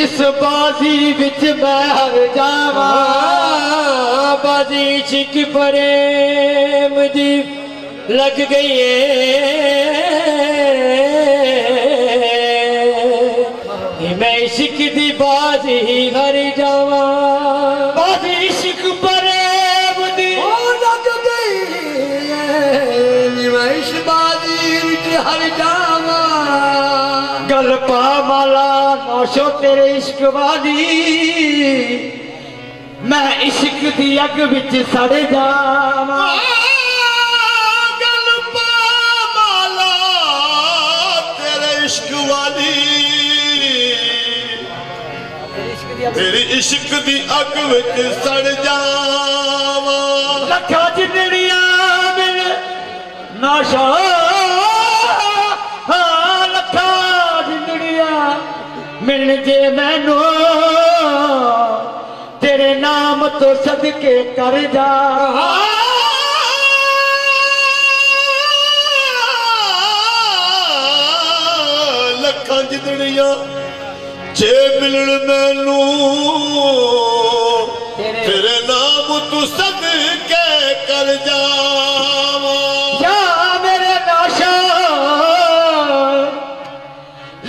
इस बाजी बिच मैं हर जावा बाजी छिक प्रेम दी लग गई है मैं इश्क दी बाजी हर जावा बाजी इश्क प्रेम दी लग गई मैं इस बाजी बिच हर जावा गल पा माला नौशो तेरे इश्क वाली मैं इश्क दी अग विच सड़ जावां गल पा माला तेरे इश्क वाली तेरे इश्क दी अग विच सड़ जावां लखा जिंदड़ियां मेरे नौशो मिल जे मैनू तेरे नाम तो सदके कर जा लखा जिंदड़िया जे मिलन मैनू तेरे नाम तो सदके कर जा मेरे नाशा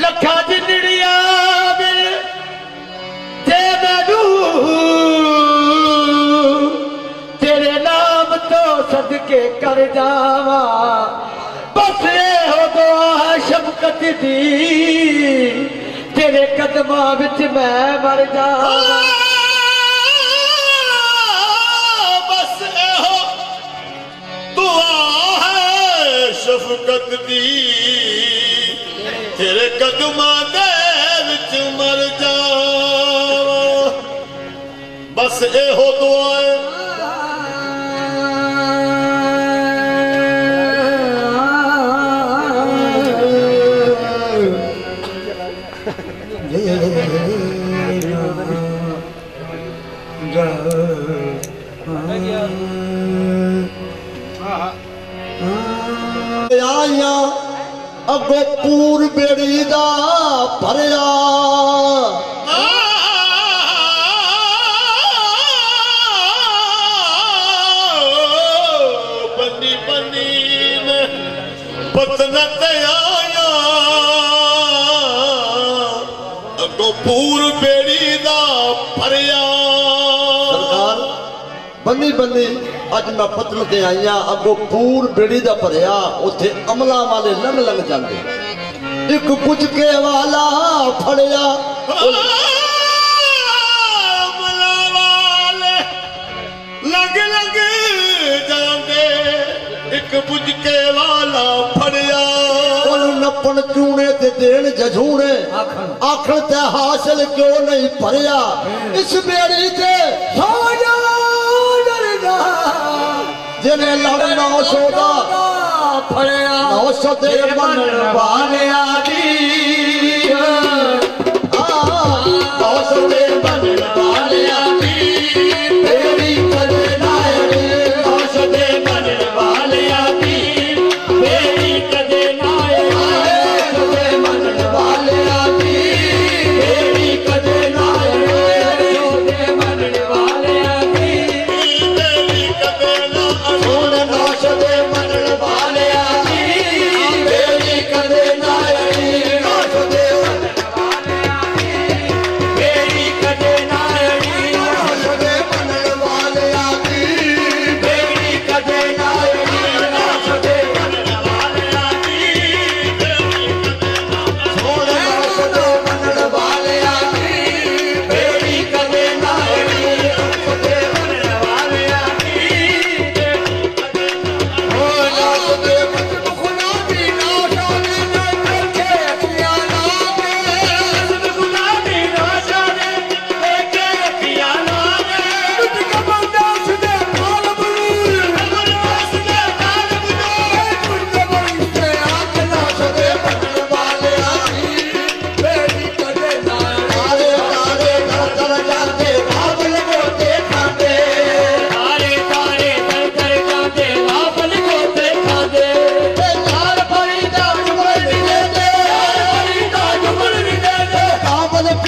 लखा जिंदड़िया सदके कर जावा बस हो दुआ शफकत दी तेरे कदमां विच मैं मर जावा बस हो दुआ शफकत दी तेरे कदमां दे विच मर जावा बस हो दुआ अगो पूर बेड़ी दा भरिया बनी बनी ने पतना आया अगो पूर बेड़ी दा भरिया सरकार बनी बनी अज मैं पतन से आई हाँ अगो पूर बेड़ी का भरिया उथे अमला वाले लंघ लंघ जाते एक पुचके वाला फड़िया अमला वाले लंघ लंघ जाते एक पुचके वाला फड़िया नपन चूने ते देन जझूने आखन ते हासिल क्यों नहीं भरिया इस बेड़ी से जिन्हें लड़ नौ सौदा फड़िया नौ सौ तेरे मन वाले आदि नौ सौ तेरे मन वाले आदि तेरी कदना नौ सौ तेरे मन वाले आदि तेरी कदना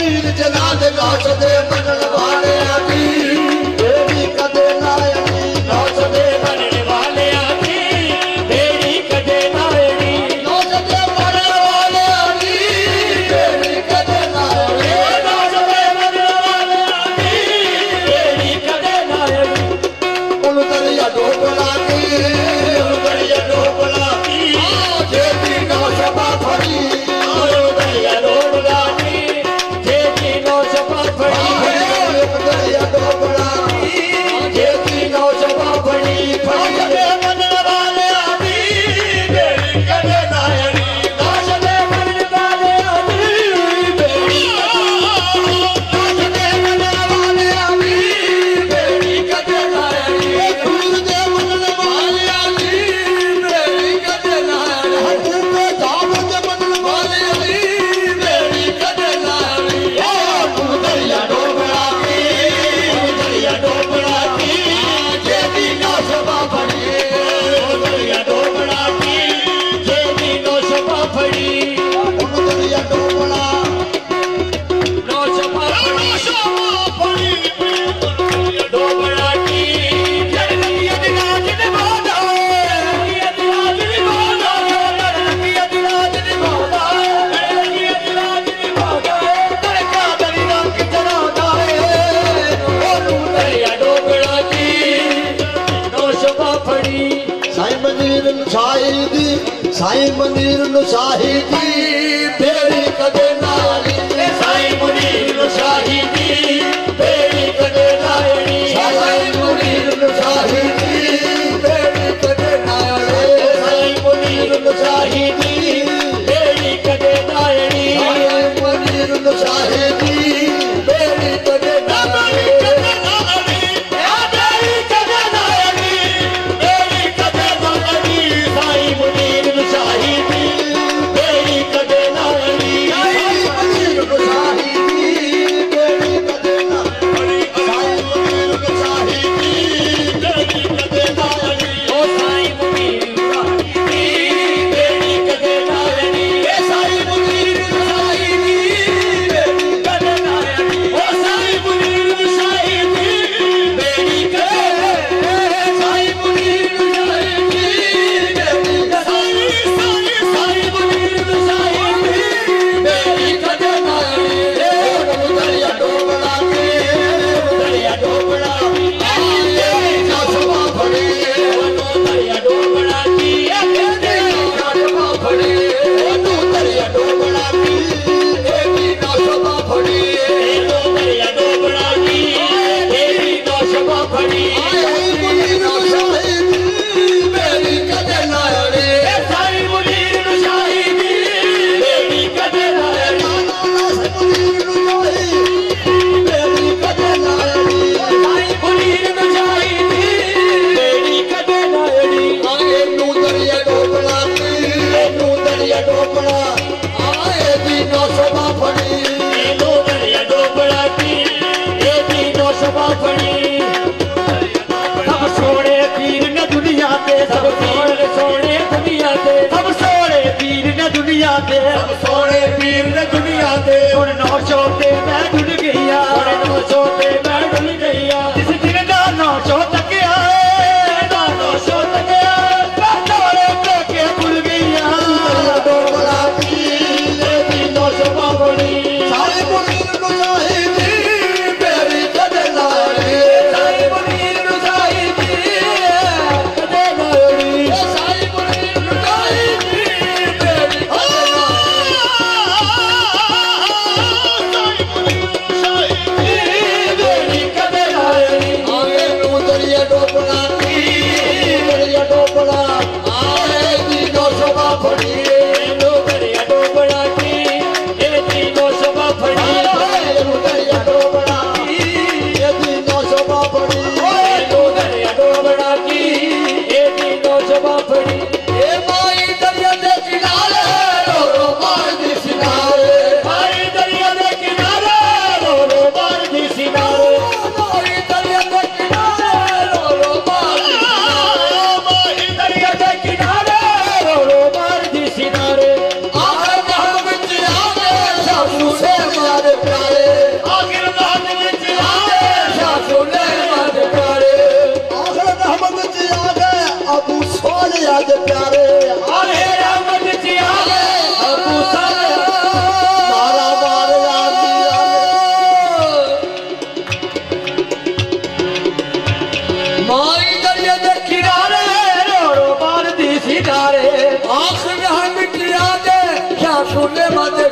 तीर जला दे लाश दे बनन वाले आदि तेरी कदे ना आएगी लाश दे बनन वाले आदि तेरी कदे ना आएगी लाश दे बनन वाले आदि तेरी कदे ना आएगी लाश दे बनन वाले आदि तेरी कदे ना आएगी उलगड़िया डोबला की उलगड़िया डोबला की जेती ना शबा फरी साईं मंदिर नु साही दी तेरी कदे ना आएगी साईं मंदिर नु साही दी तेरी कदे ना आएगी साईं मंदिर नु साही दी तेरी कदे ना आएगी साईं मंदिर नु साही दी तेरी कदे ना आएगी साईं मंदिर नु साही दी तेरी कदे ना आएगी प्यारे राज प्यारे आए राम जिया अबू सर मारा बार माई दरिया दे किनारे रो बार दी सिधारे आंख में मिटिया दे क्या सुने मत